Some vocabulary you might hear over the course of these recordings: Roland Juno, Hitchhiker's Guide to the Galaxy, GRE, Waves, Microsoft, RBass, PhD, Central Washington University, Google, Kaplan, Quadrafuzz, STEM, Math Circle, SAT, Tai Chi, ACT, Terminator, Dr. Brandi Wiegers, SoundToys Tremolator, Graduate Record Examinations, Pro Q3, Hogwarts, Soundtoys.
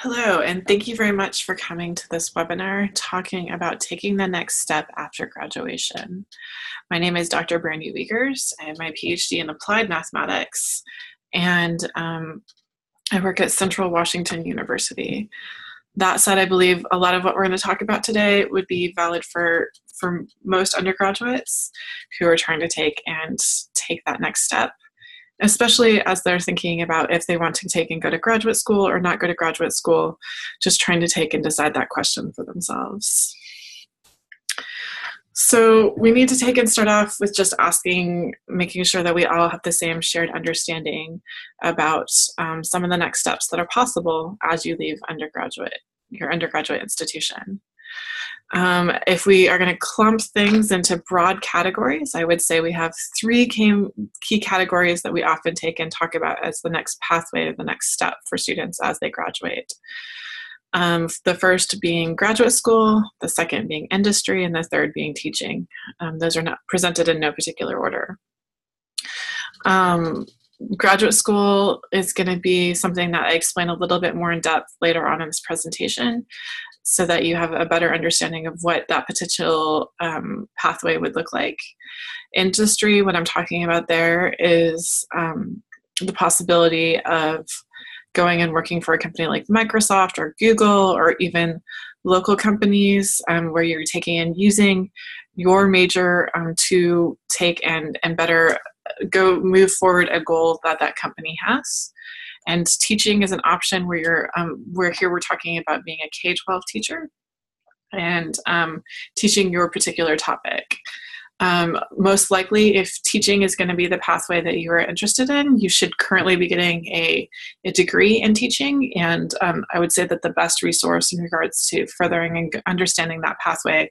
Hello, and thank you very much for coming to this webinar talking about taking the next step after graduation. My name is Dr. Brandi Wiegers. I have my PhD in applied mathematics, and I work at Central Washington University. That said, I believe a lot of what we're going to talk about today would be valid for most undergraduates who are trying to take that next step, especially as they're thinking about if they want to take and go to graduate school or not go to graduate school, just trying to take and decide that question for themselves. So we need to take and start off with just making sure that we all have the same shared understanding about some of the next steps that are possible as you leave your undergraduate institution. If we are going to clump things into broad categories, I would say we have three key categories that we often take and talk about as the next pathway or the next step for students as they graduate. The first being graduate school, the second being industry, and the third being teaching. Those are not presented in no particular order. Graduate school is going to be something that I explain a little bit more in depth later on in this presentation, so that you have a better understanding of what that potential pathway would look like. Industry, what I'm talking about there is the possibility of going and working for a company like Microsoft or Google, or even local companies where you're taking and using your major to take and better move forward a goal that company has. And teaching is an option where you're, we're talking about being a K-12 teacher and teaching your particular topic. Most likely, if teaching is going to be the pathway that you are interested in, you should currently be getting a degree in teaching. And I would say that the best resource in regards to furthering and understanding that pathway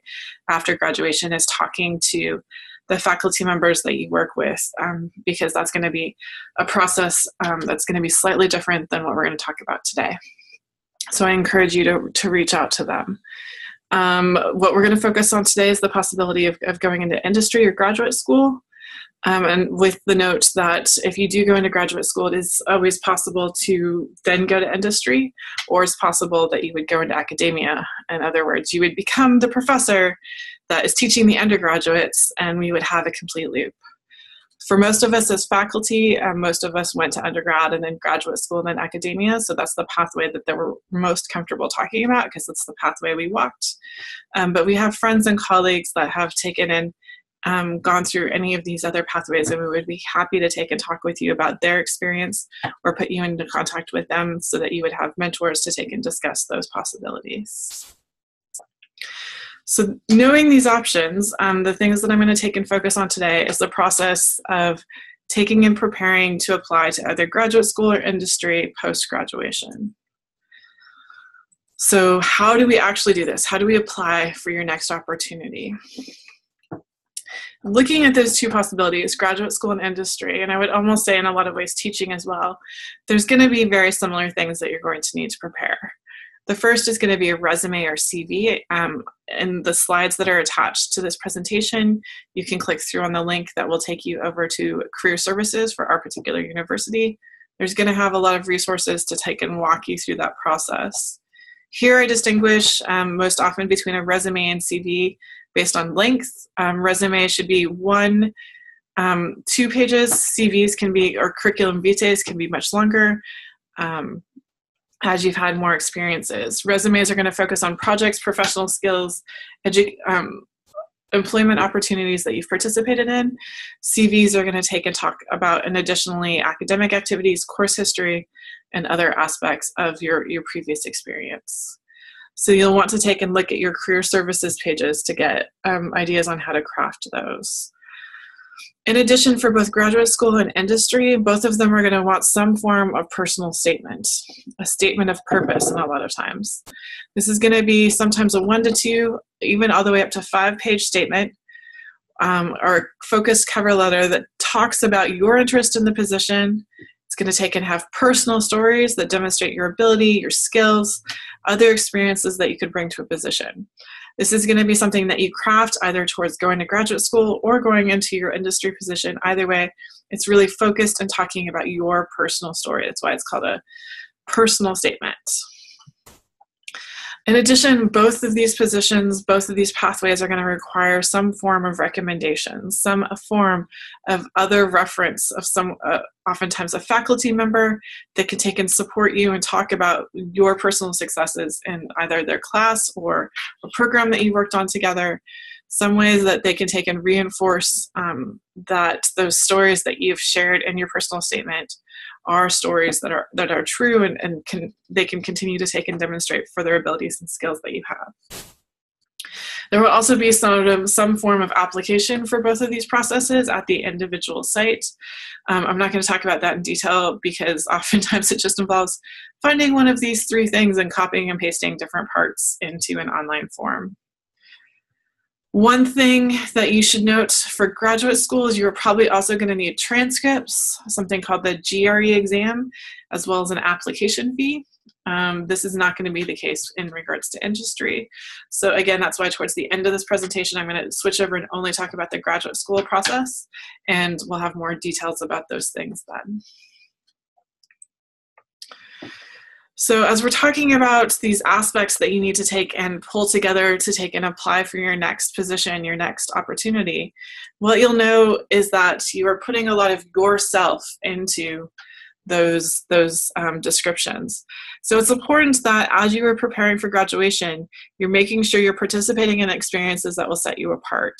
after graduation is talking to the faculty members that you work with, because that's going to be a process that's going to be slightly different than what we're going to talk about today. So I encourage you to reach out to them. What we're going to focus on today is the possibility of going into industry or graduate school, and with the note that if you do go into graduate school, it is always possible to then go to industry, or it's possible that you would go into academia. In other words, you would become the professor that is teaching the undergraduates, and we would have a complete loop. For most of us as faculty, most of us went to undergrad and then graduate school and then academia, so that's the pathway that we're most comfortable talking about because it's the pathway we walked. But we have friends and colleagues that have taken and gone through any of these other pathways, and we would be happy to take and talk with you about their experience or put you into contact with them so that you would have mentors to take and discuss those possibilities. So knowing these options, the things that I'm going to take and focus on today is the process of taking and preparing to apply to either graduate school or industry post-graduation. So how do we actually do this? How do we apply for your next opportunity? Looking at those two possibilities, graduate school and industry, and I would almost say in a lot of ways teaching as well, there's going to be very similar things that you're going to need to prepare. The first is going to be a resume or CV. And the slides that are attached to this presentation, you can click through on the link that will take you over to Career Services for our particular university. There's going to have a lot of resources to take and walk you through that process. Here I distinguish most often between a resume and CV based on length. Resume should be 1-2 pages. CVs can be, or curriculum vitae can be much longer, as you've had more experiences. Resumes are going to focus on projects, professional skills, employment opportunities that you've participated in. CVs are going to take and talk about, and additionally, academic activities, course history, and other aspects of your previous experience. So you'll want to take and look at your career services pages to get ideas on how to craft those. In addition, for both graduate school and industry, both of them are going to want some form of personal statement, a statement of purpose in a lot of times. This is going to be sometimes a 1 to 2, even all the way up to 5-page statement, or focused cover letter that talks about your interest in the position. It's going to take and have personal stories that demonstrate your ability, your skills, other experiences that you could bring to a position. This is going to be something that you craft either towards going to graduate school or going into your industry position. Either way, it's really focused and talking about your personal story. That's why it's called a personal statement. In addition, both of these positions, both of these pathways are going to require some form of recommendation, a form of other reference of oftentimes a faculty member that can take and support you and talk about your personal successes in either their class or a program that you worked on together. Some ways that they can take and reinforce those stories that you've shared in your personal statement are stories that are true and they can continue to take and demonstrate further abilities and skills that you have. There will also be some form of application for both of these processes at the individual site. I'm not going to talk about that in detail because oftentimes it just involves finding one of these three things and copying and pasting different parts into an online form. One thing that you should note for graduate school is you're probably also going to need transcripts, something called the GRE exam, as well as an application fee. This is not going to be the case in regards to industry. So again, that's why towards the end of this presentation, I'm going to switch over and only talk about the graduate school process, and we'll have more details about those things then. So as we're talking about these aspects that you need to take and pull together to take and apply for your next position, your next opportunity, what you'll know is that you are putting a lot of yourself into those descriptions. So it's important that as you are preparing for graduation, you're making sure you're participating in experiences that will set you apart.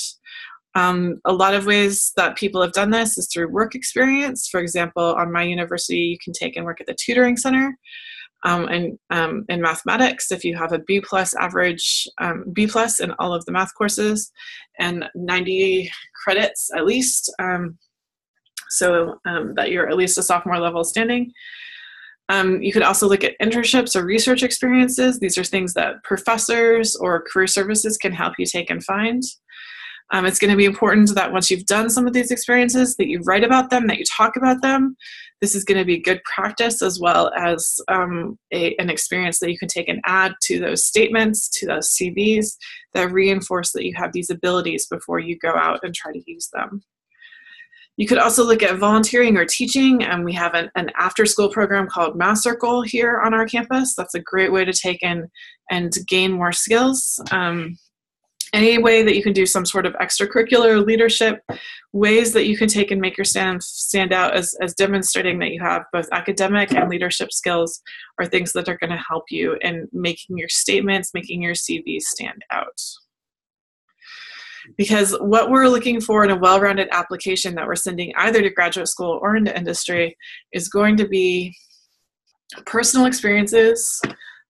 A lot of ways that people have done this is through work experience. For example, on my university, you can take and work at the tutoring center. In mathematics, if you have a B+ average, B+ in all of the math courses, and 90 credits at least, that you're at least a sophomore level standing. You could also look at internships or research experiences. These are things that professors or career services can help you take and find. It's going to be important that once you've done some of these experiences, that you write about them, that you talk about them. This is going to be good practice as well as an experience that you can take and add to those statements, to those CVs that reinforce that you have these abilities before you go out and try to use them. You could also look at volunteering or teaching, and we have an after-school program called Math Circle here on our campus. That's a great way to take in and gain more skills. Any way that you can do some sort of extracurricular leadership, ways that you can take and make your stand out as demonstrating that you have both academic and leadership skills are things that are going to help you in making your statements, making your CV stand out. Because what we're looking for in a well-rounded application that we're sending either to graduate school or into industry is going to be personal experiences,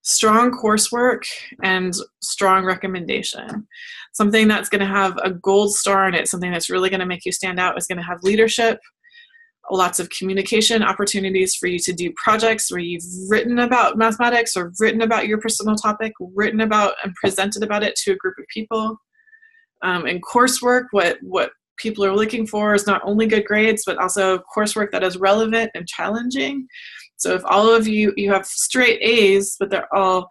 strong coursework, and strong recommendation. Something that's going to have a gold star in it, something that's really going to make you stand out, is going to have leadership, lots of communication opportunities for you to do projects where you've written about mathematics or written about your personal topic, written about and presented about it to a group of people. In coursework, what people are looking for is not only good grades, but also coursework that is relevant and challenging. So if all of you have straight A's, but they're all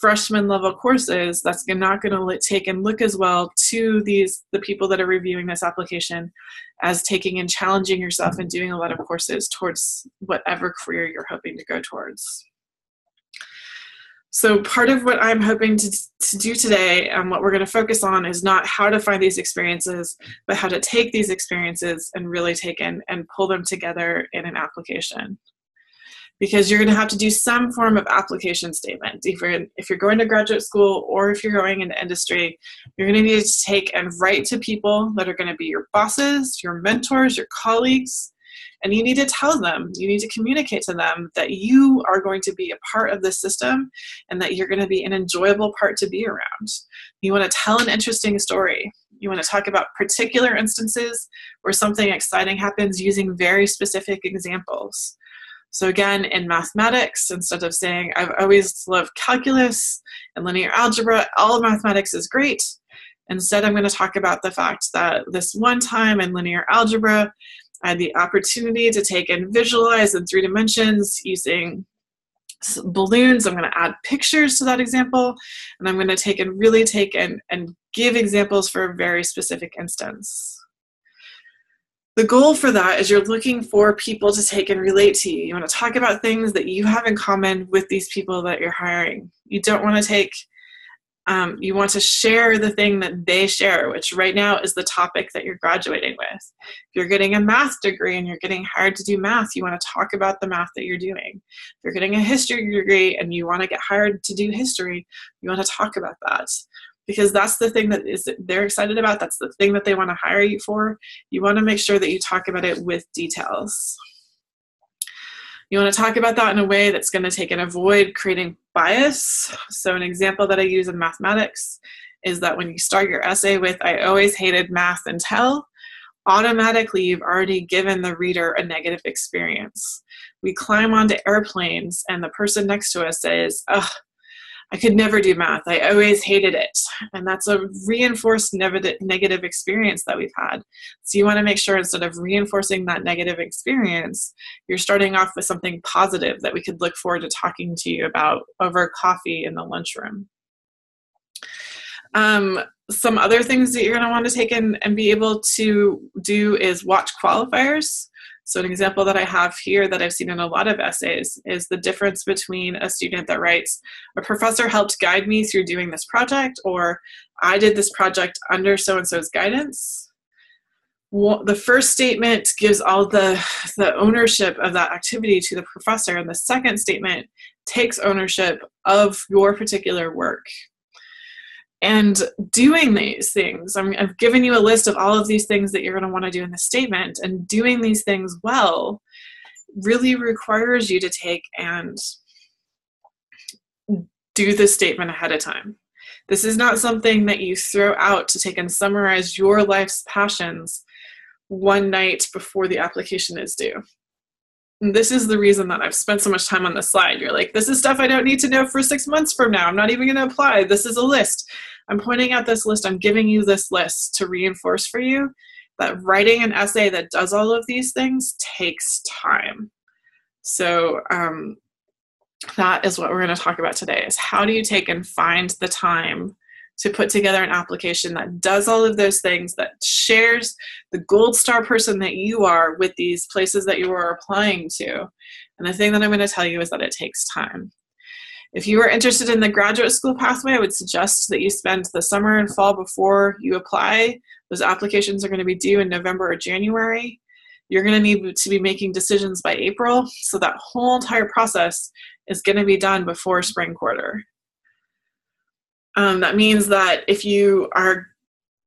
freshman level courses, that's not going to take and look as well to the people that are reviewing this application as taking and challenging yourself and doing a lot of courses towards whatever career you're hoping to go towards. So part of what I'm hoping to do today and what we're going to focus on is not how to find these experiences, but how to take these experiences and really take in and pull them together in an application. Because you're going to have to do some form of application statement. If you're going to graduate school or if you're going into industry, you're going to need to take and write to people that are going to be your bosses, your mentors, your colleagues, and you need to tell them, you need to communicate to them that you are going to be a part of this system and that you're going to be an enjoyable part to be around. You want to tell an interesting story. You want to talk about particular instances where something exciting happens using very specific examples. So again, in mathematics, instead of saying, I've always loved calculus and linear algebra, all of mathematics is great. Instead, I'm going to talk about the fact that this one time in linear algebra, I had the opportunity to take and visualize in three dimensions using balloons. I'm going to add pictures to that example, and I'm going to take and give examples for a very specific instance. The goal for that is you're looking for people to take and relate to you. You want to talk about things that you have in common with these people that you're hiring. You don't want to take You want to share the thing that they share, which right now is the topic that you're graduating with. If you're getting a math degree and you're getting hired to do math, you want to talk about the math that you're doing. If you're getting a history degree and you want to get hired to do history, you want to talk about that. Because that's the thing that they're excited about. That's the thing that they want to hire you for. You want to make sure that you talk about it with details. You want to talk about that in a way that's going to take and avoid creating bias. So an example that I use in mathematics is that when you start your essay with, "I always hated math until," automatically you've already given the reader a negative experience. We climb onto airplanes and the person next to us says, "Ugh, I could never do math. I always hated it." And that's a reinforced negative experience that we've had. So you want to make sure instead of reinforcing that negative experience, you're starting off with something positive that we could look forward to talking to you about over coffee in the lunchroom. Some other things that you're going to want to take in and be able to do is watch qualifiers. So an example that I have here that I've seen in a lot of essays is the difference between a student that writes, "A professor helped guide me through doing this project," or "I did this project under so-and-so's guidance." Well, the first statement gives all the ownership of that activity to the professor, and the second statement takes ownership of your particular work. And doing these things, I've given you a list of all of these things that you're going to want to do in this statement, and doing these things well really requires you to take and do this statement ahead of time. This is not something that you throw out to take and summarize your life's passions one night before the application is due. This is the reason that I've spent so much time on this slide. You're like, this is stuff I don't need to know for 6 months from now. I'm not even going to apply. This is a list. I'm pointing out this list. I'm giving you this list to reinforce for you that writing an essay that does all of these things takes time. So that is what we're going to talk about today, is how do you take and find the time to put together an application that does all of those things, that shares the gold star person that you are with these places that you are applying to. And the thing that I'm going to tell you is that it takes time. If you are interested in the graduate school pathway, I would suggest that you spend the summer and fall before you apply. Those applications are going to be due in November or January. You're going to need to be making decisions by April, so that whole entire process is going to be done before spring quarter. That means that if you are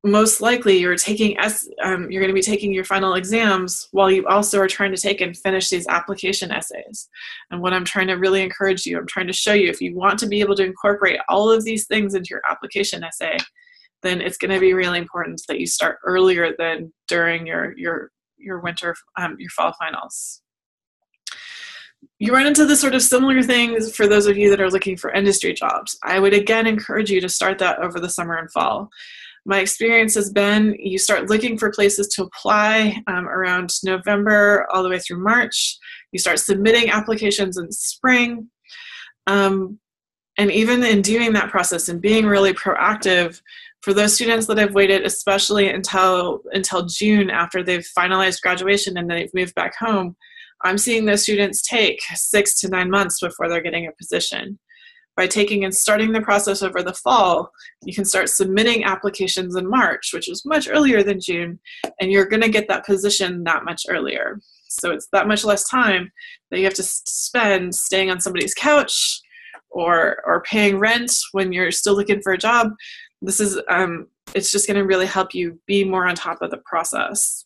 most likely you're going to be taking your final exams while you also are trying to take and finish these application essays. And what I'm trying to really encourage you, I'm trying to show you, if you want to be able to incorporate all of these things into your application essay, then it's going to be really important that you start earlier than during your winter, your fall finals. You run into this sort of similar things for those of you that are looking for industry jobs. I would again encourage you to start that over the summer and fall. My experience has been you start looking for places to apply around November all the way through March. You start submitting applications in spring. And even in doing that process and being really proactive, for those students that have waited, especially until June after they've finalized graduation and they've moved back home, I'm seeing those students take 6 to 9 months before they're getting a position. By taking and starting the process over the fall, you can start submitting applications in March, which is much earlier than June, and you're going to get that position that much earlier. So it's that much less time that you have to spend staying on somebody's couch or paying rent when you're still looking for a job. This is, it's just going to really help you be more on top of the process.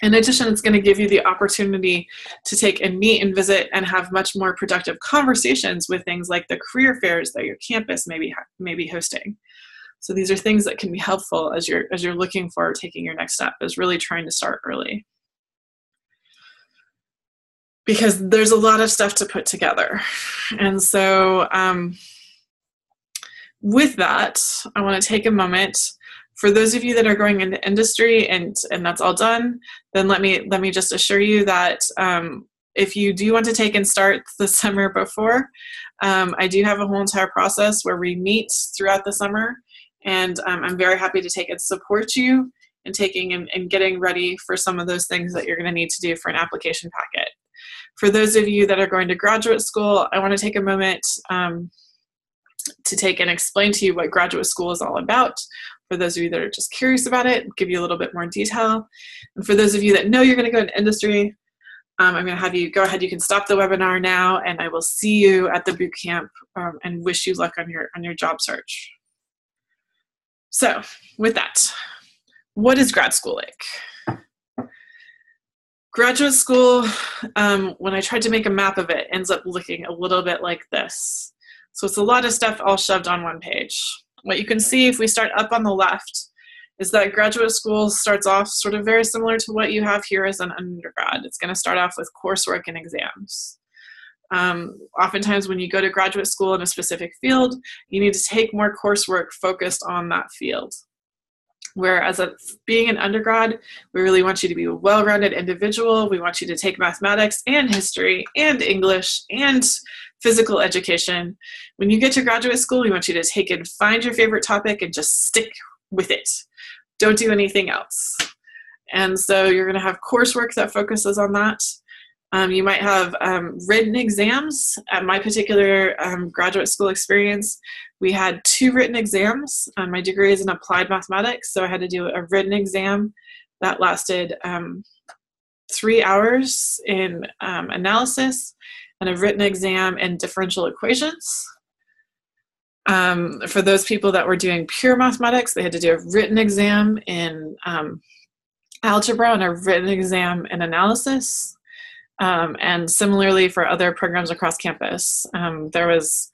In addition, it's going to give you the opportunity to take and meet and visit and have much more productive conversations with things like the career fairs that your campus may be hosting. So these are things that can be helpful as you're looking for taking your next step, is really trying to start early. Because there's a lot of stuff to put together. And so with that, I want to take a moment. For those of you that are going into industry and that's all done, then let me just assure you that if you do want to take and start the summer before, I do have a whole entire process where we meet throughout the summer, and I'm very happy to take and support you in taking and getting ready for some of those things that you're going to need to do for an application packet. For those of you that are going to graduate school, I want to take a moment to take and explain to you what graduate school is all about, for those of you that are just curious about it, give you a little bit more detail. And for those of you that know you're going to go into industry, I'm going to have you go ahead. You can stop the webinar now, and I will see you at the boot camp, and wish you luck on your job search. So with that, what is grad school like? Graduate school, when I tried to make a map of it, ends up looking a little bit like this. So it's a lot of stuff all shoved on one page. What you can see if we start up on the left is that graduate school starts off sort of very similar to what you have here as an undergrad. It's going to start off with coursework and exams. Oftentimes when you go to graduate school in a specific field, you need to take more coursework focused on that field. Whereas being an undergrad, we really want you to be a well-rounded individual. We want you to take mathematics and history and English and physical education. When you get to graduate school, we want you to take and find your favorite topic and just stick with it. Don't do anything else. And so you're going to have coursework that focuses on that. You might have written exams. At my particular graduate school experience, we had 2 written exams. My degree is in applied mathematics, so I had to do a written exam that lasted 3 hours in analysis, and a written exam in differential equations. For those people that were doing pure mathematics, they had to do a written exam in algebra and a written exam in analysis. And similarly for other programs across campus, there was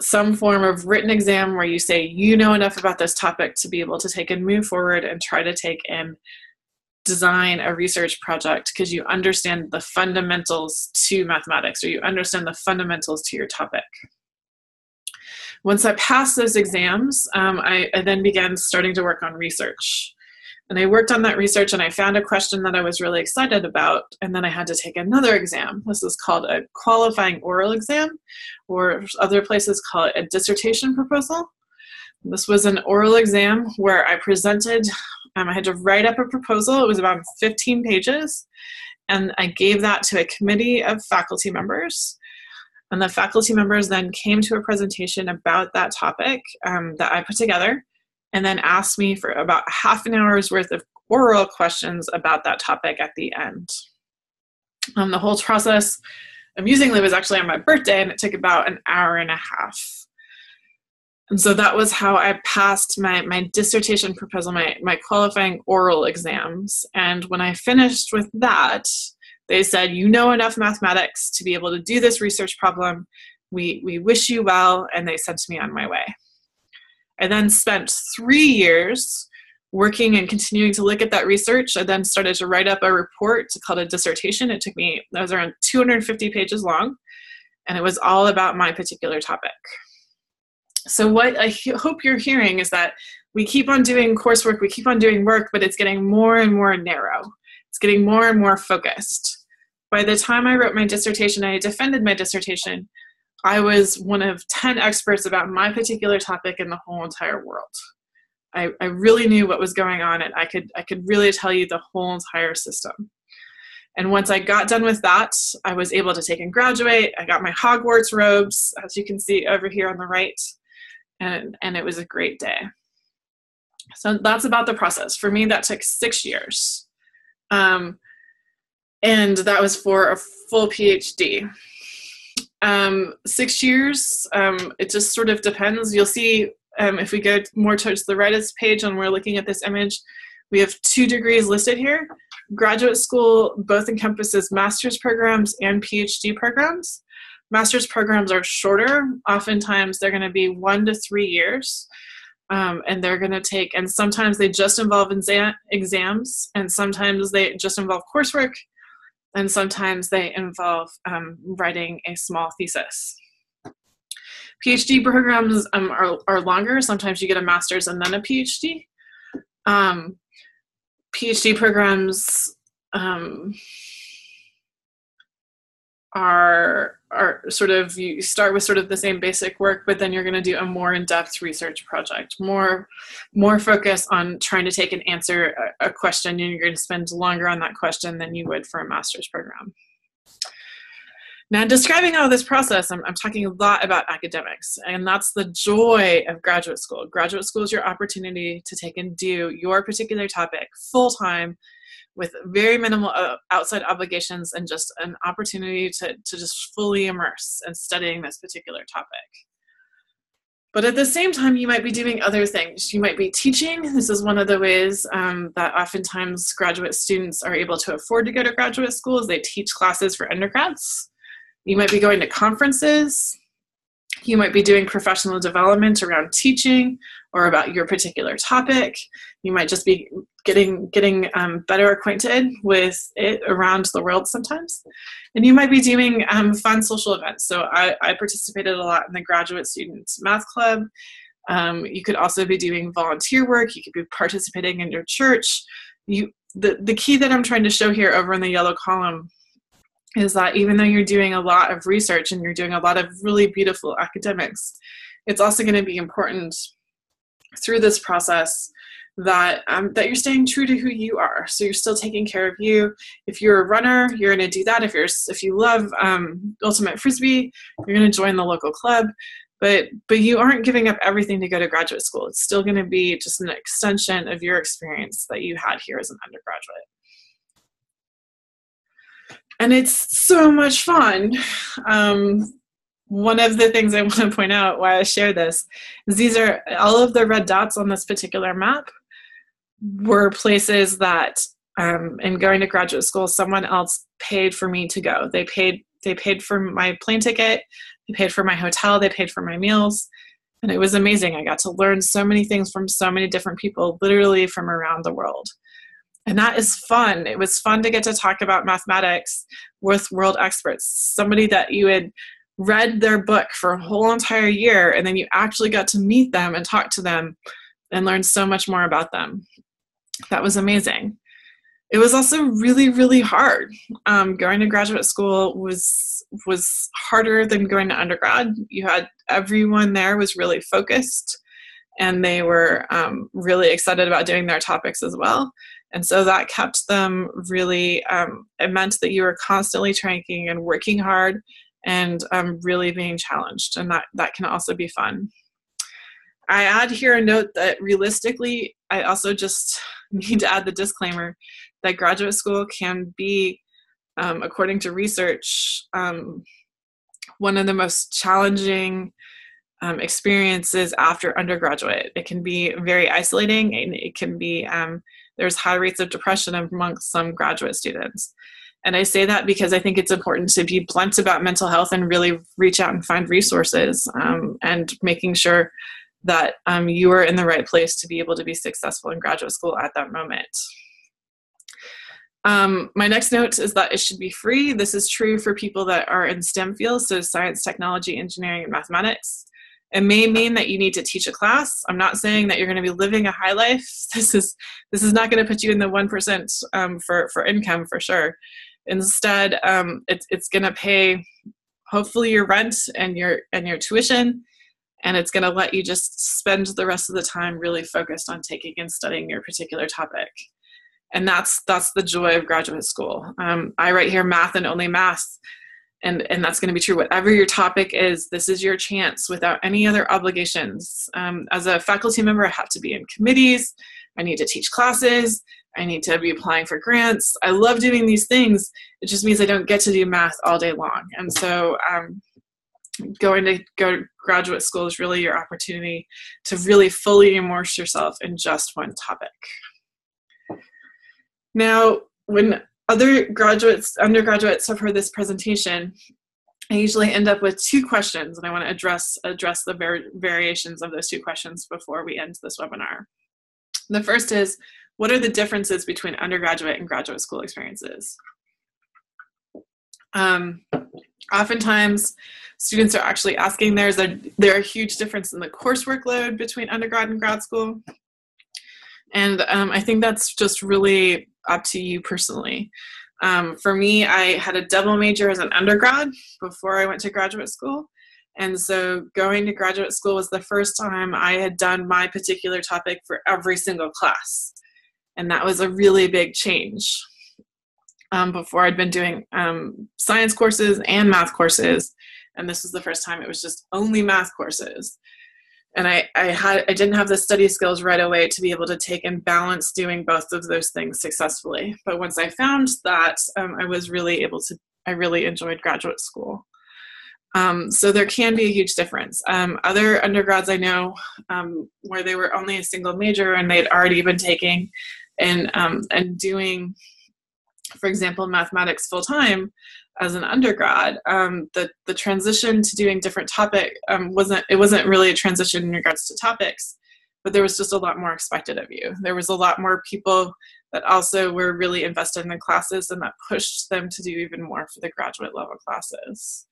some form of written exam where you say, you know enough about this topic to be able to take and move forward and try to take and design a research project because you understand the fundamentals to mathematics, or you understand the fundamentals to your topic. Once I passed those exams, I then began starting to work on research. And I worked on that research and I found a question that I was really excited about, and then I had to take another exam. This is called a qualifying oral exam, or other places call it a dissertation proposal. This was an oral exam where I presented, I had to write up a proposal. It was about 15 pages, and I gave that to a committee of faculty members. And the faculty members then came to a presentation about that topic that I put together, and then asked me for about half an hour's worth of oral questions about that topic at the end. The whole process, amusingly, was actually on my birthday, and it took about an hour and a half. And so that was how I passed my dissertation proposal, my qualifying oral exams. And when I finished with that, they said, you know enough mathematics to be able to do this research problem. We wish you well, and they sent me on my way. I then spent 3 years working and continuing to look at that research. I then started to write up a report called a dissertation. It took me, that was around 250 pages long, and it was all about my particular topic. So what I hope you're hearing is that we keep on doing coursework, we keep on doing work, but it's getting more and more narrow. It's getting more and more focused. By the time I wrote my dissertation, I defended my dissertation, I was one of 10 experts about my particular topic in the whole entire world. I really knew what was going on, and I could really tell you the whole entire system. And once I got done with that, I was able to take and graduate. I got my Hogwarts robes, as you can see over here on the right, and it was a great day. So that's about the process. For me, that took 6 years. And that was for a full PhD. 6 years, it just sort of depends. You'll see if we go more towards the right of this page and we're looking at this image, we have 2 degrees listed here. Graduate school both encompasses master's programs and PhD programs. Master's programs are shorter. Oftentimes they're going to be 1 to 3 years, and they're going to take, and sometimes they just involve exams, and sometimes they just involve coursework, and sometimes they involve writing a small thesis. PhD programs are longer. Sometimes you get a master's and then a PhD. PhD programs are sort of, you start with sort of the same basic work, but then you're going to do a more in-depth research project, more focus on trying to take and answer a question, and you're going to spend longer on that question than you would for a master's program. Now, in describing all this process, I'm talking a lot about academics, and that's the joy of graduate school. Graduate school is your opportunity to take and do your particular topic full-time with very minimal outside obligations and just an opportunity to just fully immerse in studying this particular topic. But at the same time, you might be doing other things. You might be teaching. This is one of the ways that oftentimes graduate students are able to afford to go to graduate school, is they teach classes for undergrads. You might be going to conferences. You might be doing professional development around teaching or about your particular topic. You might just be getting better acquainted with it around the world sometimes. And you might be doing fun social events. So I participated a lot in the Graduate Students Math Club. You could also be doing volunteer work. You could be participating in your church. The key that I'm trying to show here over in the yellow column is that even though you're doing a lot of research and you're doing a lot of really beautiful academics, it's also going to be important through this process that that you're staying true to who you are. So you're still taking care of you. If you're a runner, you're going to do that. If you love ultimate frisbee, you're going to join the local club. But you aren't giving up everything to go to graduate school. It's still going to be just an extension of your experience that you had here as an undergraduate. And it's so much fun. One of the things I want to point out why I share this is these are all of the red dots on this particular map were places that in going to graduate school, someone else paid for me to go. They paid for my plane ticket, they paid for my hotel, they paid for my meals. And it was amazing. I got to learn so many things from so many different people, literally from around the world. And that is fun. It was fun to get to talk about mathematics with world experts, somebody that you had read their book for a whole entire year, and then you actually got to meet them and talk to them and learn so much more about them. That was amazing. It was also really, really hard. Going to graduate school was harder than going to undergrad. You had everyone there was really focused, and they were really excited about doing their topics as well. And so that kept them really, it meant that you were constantly trying and working hard and really being challenged. And that can also be fun. I add here a note that realistically, I also just need to add the disclaimer that graduate school can be, according to research, one of the most challenging experiences after undergraduate. It can be very isolating, and it can be, there's high rates of depression amongst some graduate students. And I say that because I think it's important to be blunt about mental health and really reach out and find resources and making sure that you are in the right place to be able to be successful in graduate school at that moment. My next note is that it should be free. This is true for people that are in STEM fields, so science, technology, engineering, and mathematics. It may mean that you need to teach a class. I'm not saying that you're going to be living a high life. This is not going to put you in the 1% for income for sure. Instead, it's going to pay hopefully your rent and your tuition, and it's going to let you just spend the rest of the time really focused on taking and studying your particular topic. And that's the joy of graduate school. I write here math and only math. And that's going to be true. Whatever your topic is, this is your chance without any other obligations. As a faculty member, I have to be in committees. I need to teach classes. I need to be applying for grants. I love doing these things. It just means I don't get to do math all day long. And so going to graduate school is really your opportunity to really fully immerse yourself in just one topic. Now, when other graduates, undergraduates have heard this presentation, I usually end up with two questions, and I want to address the variations of those two questions before we end this webinar. The first is, what are the differences between undergraduate and graduate school experiences? Oftentimes, students are actually asking, there are huge differences in the coursework load between undergrad and grad school. And I think that's just really up to you personally. For me, I had a double major as an undergrad before I went to graduate school. And so going to graduate school was the first time I had done my particular topic for every single class. And that was a really big change. Before I'd been doing science courses and math courses, and this was the first time it was just only math courses. And I didn't have the study skills right away to be able to take and balance doing both of those things successfully. But once I found that, I really enjoyed graduate school. So there can be a huge difference. Other undergrads I know where they were only a single major and they'd already been taking and doing, for example, mathematics full-time as an undergrad, the transition to doing different topic wasn't really a transition in regards to topics, but there was just a lot more expected of you. There was a lot more people that also were really invested in the classes, and that pushed them to do even more for the graduate level classes.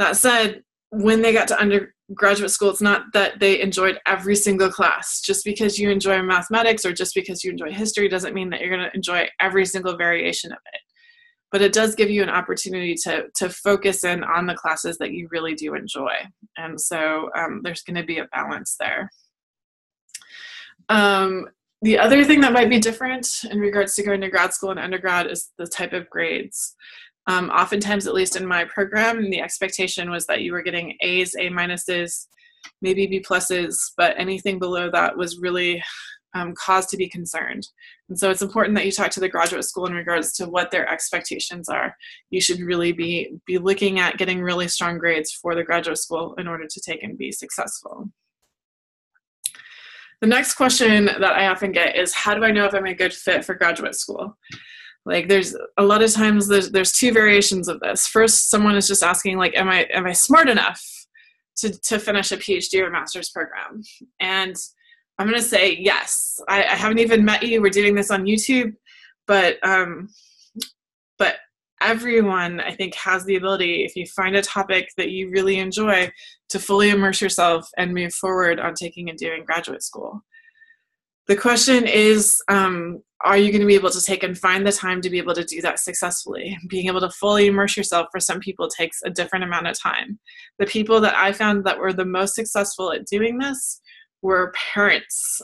That said, when they got to undergraduate school, it's not that they enjoyed every single class. Just because you enjoy mathematics or just because you enjoy history doesn't mean that you're going to enjoy every single variation of it. But it does give you an opportunity to focus in on the classes that you really do enjoy. And so there's going to be a balance there. The other thing that might be different in regards to going to grad school and undergrad is the type of grades. Oftentimes, at least in my program, the expectation was that you were getting A's, A-minuses, maybe B+, but anything below that was really cause to be concerned. And so it's important that you talk to the graduate school in regards to what their expectations are. You should really be looking at getting really strong grades for the graduate school in order to take and be successful. The next question that I often get is, how do I know if I'm a good fit for graduate school? Like, there's a lot of times there's two variations of this. First, someone is just asking, like, am I smart enough to finish a PhD or master's program? And I'm going to say, yes, I haven't even met you. We're doing this on YouTube, but everyone, I think, has the ability, if you find a topic that you really enjoy, to fully immerse yourself and move forward on taking and doing graduate school. The question is, are you going to be able to take and find the time to be able to do that successfully? Being able to fully immerse yourself for some people takes a different amount of time. The people that I found that were the most successful at doing this were parents,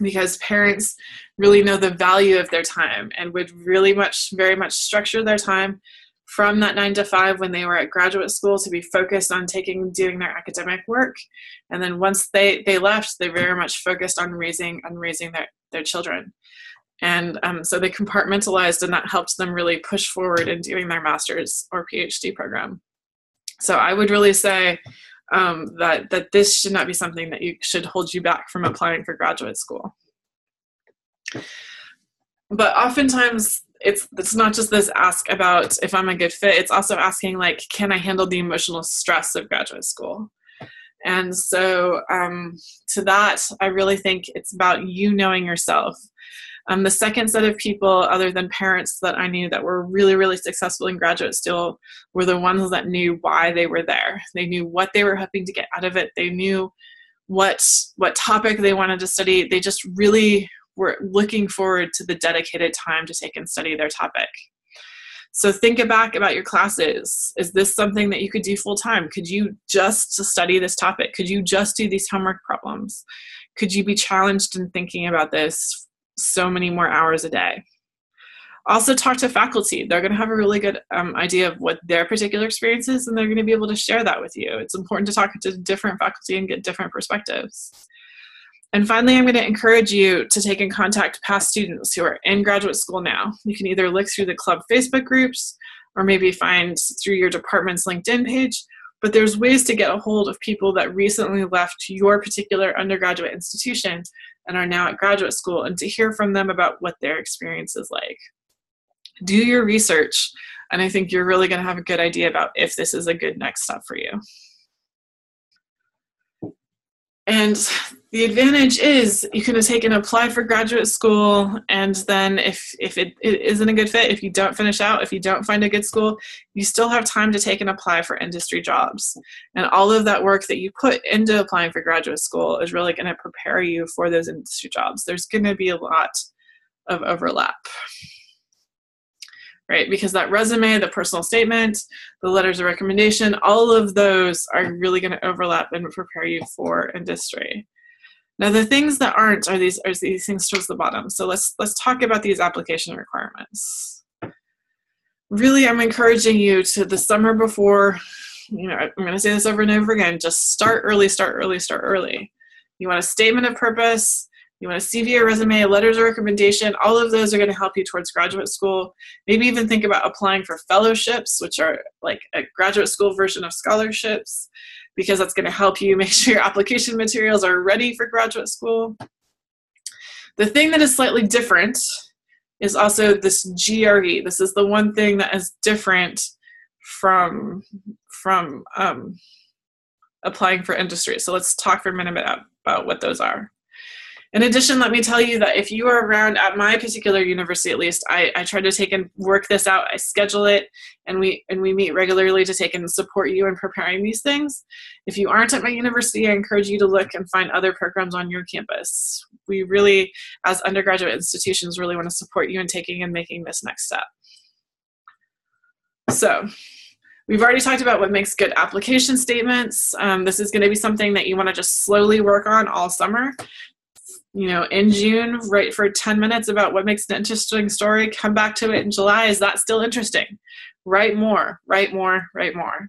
because parents really know the value of their time and would really very much structure their time from that 9 to 5 when they were at graduate school to be focused on taking and doing their academic work. And then once they left, they very much focused on raising their children. And so they compartmentalized, and that helped them really push forward in doing their master's or PhD program. So I would really say that this should not be something that should hold you back from applying for graduate school. But oftentimes, it's not just this ask about if I'm a good fit, it's also asking, like, can I handle the emotional stress of graduate school? And so to that, I really think it's about you knowing yourself. The second set of people, other than parents, that I knew that were really, really successful in graduate school were the ones that knew why they were there. They knew what they were hoping to get out of it. They knew what topic they wanted to study. They just really were looking forward to the dedicated time to take and study their topic. So think back about your classes. Is this something that you could do full time? Could you just study this topic? Could you just do these homework problems? Could you be challenged in thinking about this so many more hours a day? Also talk to faculty. They're going to have a really good idea of what their particular experience is, and they're going to be able to share that with you. It's important to talk to different faculty and get different perspectives. And finally, I'm going to encourage you to take and contact past students who are in graduate school now. You can either look through the club Facebook groups or maybe find through your department's LinkedIn page, but there's ways to get a hold of people that recently left your particular undergraduate institution and are now at graduate school, and to hear from them about what their experience is like. Do your research, and I think you're really going to have a good idea about if this is a good next step for you. And the advantage is you can take and apply for graduate school, and then if it isn't a good fit, if you don't finish out, if you don't find a good school, you still have time to take and apply for industry jobs. And all of that work that you put into applying for graduate school is really going to prepare you for those industry jobs. There's going to be a lot of overlap, right? Because that resume, the personal statement, the letters of recommendation, all of those are really going to overlap and prepare you for industry. Now the things that aren't are these things towards the bottom. So let's talk about these application requirements. Really, I'm encouraging you to the summer before, you know, I'm going to say this over and over again, just start early, start early, start early. You want a statement of purpose, you want a CV or resume, letters of recommendation, all of those are going to help you towards graduate school. Maybe even think about applying for fellowships, which are like a graduate school version of scholarships, because that's going to help you make sure your application materials are ready for graduate school. The thing that is slightly different is also this GRE. This is the one thing that is different from applying for industry. So let's talk for a minute about what those are. In addition, let me tell you that if you are around at my particular university, at least, I try to take and work this out. I schedule it, and we meet regularly to take and support you in preparing these things. If you aren't at my university, I encourage you to look and find other programs on your campus. We really, as undergraduate institutions, really want to support you in taking and making this next step. So we've already talked about what makes good application statements. This is going to be something that you want to just slowly work on all summer. You know, in June, write for 10 minutes about what makes an interesting story. Come back to it in July. Is that still interesting? Write more, write more, write more.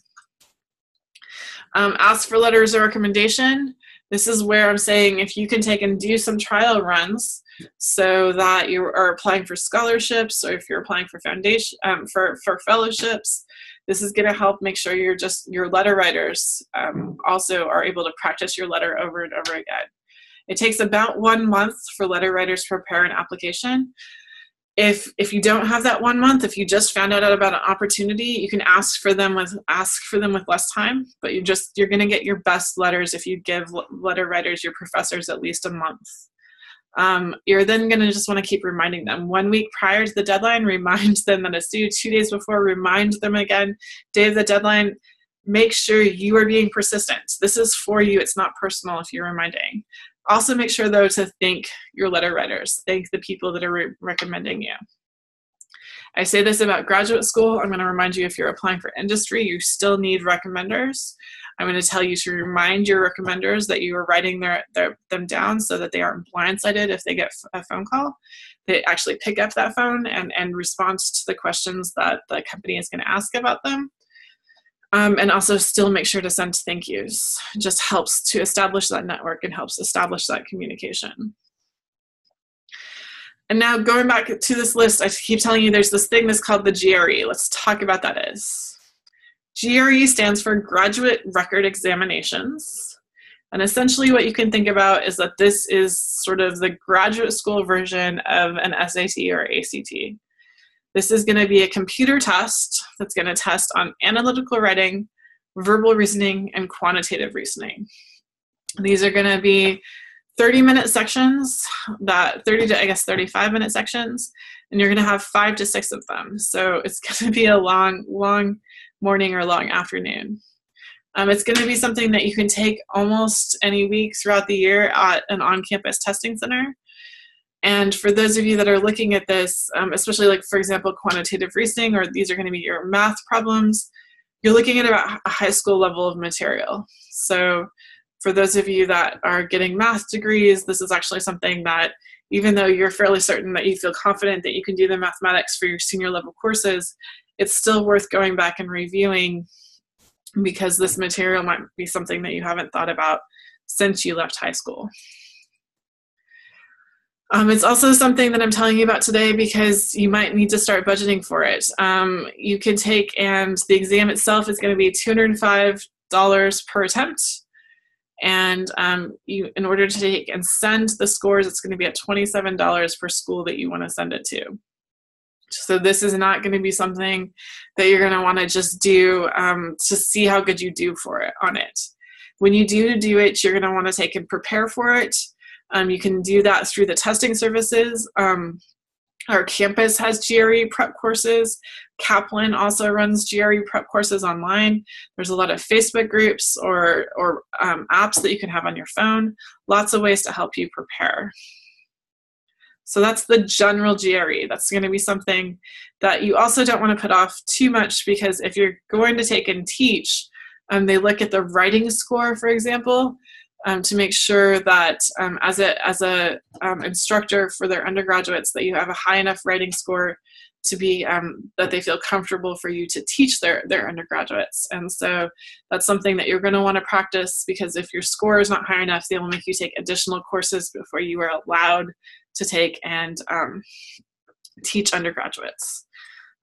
Ask for letters of recommendation. This is where I'm saying if you can take and do some trial runs so that you are applying for scholarships or if you're applying for foundation for fellowships, this is going to help make sure you're just your letter writers also are able to practice your letter over and over again. It takes about 1 month for letter writers to prepare an application. If you don't have that 1 month, if you just found out about an opportunity, you can ask for them with less time, but you're going to get your best letters if you give letter writers, your professors, at least a month. You're then going to just want to keep reminding them. 1 week prior to the deadline, remind them that it's due. 2 days before, remind them again. Day of the deadline, make sure you are being persistent. This is for you. It's not personal if you're reminding. Also make sure, though, to thank your letter writers. Thank the people that are recommending you. I say this about graduate school. I'm going to remind you if you're applying for industry, you still need recommenders. I'm going to tell you to remind your recommenders that you are writing them down so that they aren't blindsided if they get a phone call. They actually pick up that phone and respond to the questions that the company is going to ask about them. And also still make sure to send thank yous. It just helps to establish that network and helps establish that communication. And now going back to this list, I keep telling you there's this thing that's called the GRE. Let's talk about that is. GRE stands for Graduate Record Examinations. And essentially what you can think about is that this is sort of the graduate school version of an SAT or ACT. This is going to be a computer test that's going to test on analytical writing, verbal reasoning, and quantitative reasoning. These are going to be 30-minute sections, 30 to, I guess, 35-minute sections, and you're going to have 5 to 6 of them. So it's going to be a long, long morning or long afternoon. It's going to be something that you can take almost any week throughout the year at an on-campus testing center. And for those of you that are looking at this, especially like, for example, quantitative reasoning, or these are going to be your math problems, you're looking at about a high school level of material. So for those of you that are getting math degrees, this is actually something that even though you're fairly certain that you feel confident that you can do the mathematics for your senior level courses, it's still worth going back and reviewing because this material might be something that you haven't thought about since you left high school. It's also something that I'm telling you about today because you might need to start budgeting for it. You can take and the exam itself is going to be $205 per attempt. And in order to take and send the scores, it's going to be at $27 per school that you want to send it to. So this is not going to be something that you're going to want to just do to see how good you do for it on it. When you do it, you're going to want to take and prepare for it. You can do that through the testing services. Our campus has GRE prep courses. Kaplan also runs GRE prep courses online. There's a lot of Facebook groups or apps that you can have on your phone. Lots of ways to help you prepare. So that's the general GRE. That's going to be something that you also don't want to put off too much because if you're going to take and teach, they look at the writing score, for example, to make sure that as an instructor for their undergraduates, that you have a high enough writing score to be, that they feel comfortable for you to teach their undergraduates. And so that's something that you're going to want to practice, because if your score is not high enough, they will make you take additional courses before you are allowed to take and teach undergraduates.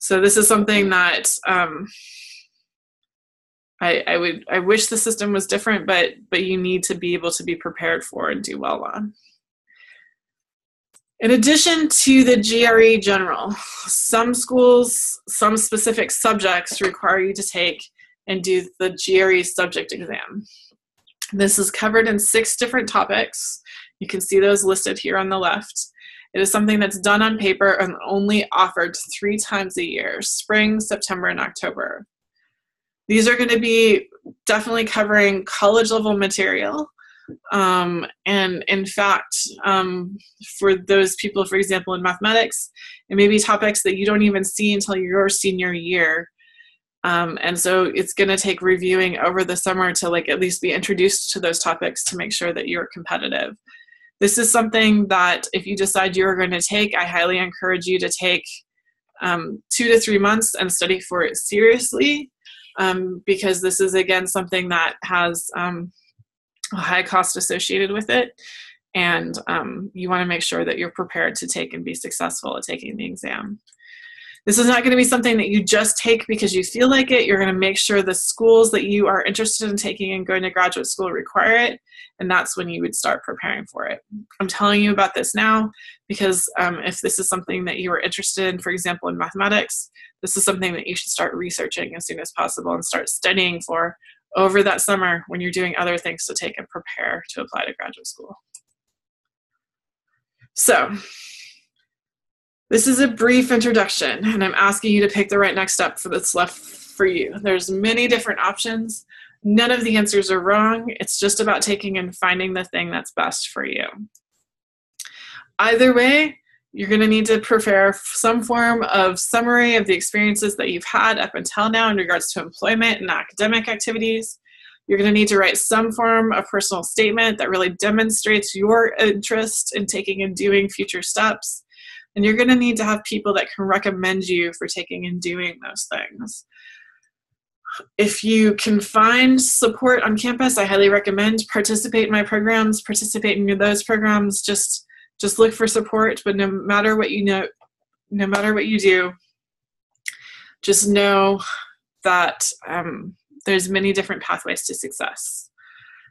So this is something that I wish the system was different, but you need to be able to be prepared for and do well on. In addition to the GRE general, some schools, some specific subjects require you to take and do the GRE subject exam. This is covered in 6 different topics. You can see those listed here on the left. It is something that's done on paper and only offered 3 times a year, spring, September, and October. These are going to be definitely covering college-level material. And in fact, for those people, for example, in mathematics, it may be topics that you don't even see until your senior year. And so it's going to take reviewing over the summer to at least be introduced to those topics to make sure that you're competitive. This is something that if you decide you're going to take, I highly encourage you to take 2 to 3 months and study for it seriously, because this is, again, something that has a high cost associated with it, and you want to make sure that you're prepared to take and be successful at taking the exam. This is not going to be something that you just take because you feel like it. You're going to make sure the schools that you are interested in taking and going to graduate school require it, and that's when you would start preparing for it. I'm telling you about this now because if this is something that you are interested in, for example, in mathematics, this is something that you should start researching as soon as possible and start studying for over that summer when you're doing other things to take and prepare to apply to graduate school. So this is a brief introduction, and I'm asking you to pick the right next step for that's left for you. There's many different options. None of the answers are wrong. It's just about taking and finding the thing that's best for you. Either way, you're going to need to prepare some form of summary of the experiences that you've had up until now in regards to employment and academic activities. You're going to need to write some form of personal statement that really demonstrates your interest in taking and doing future steps. And you're going to need to have people that can recommend you for taking and doing those things. If you can find support on campus, I highly recommend participate in my programs, participate in those programs. Just look for support, but no matter what you know, no matter what you do, just know that there's many different pathways to success.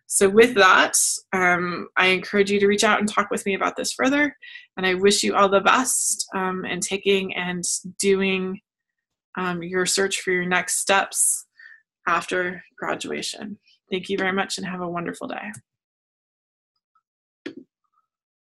So with that, I encourage you to reach out and talk with me about this further, and I wish you all the best in taking and doing your search for your next steps after graduation. Thank you very much and have a wonderful day.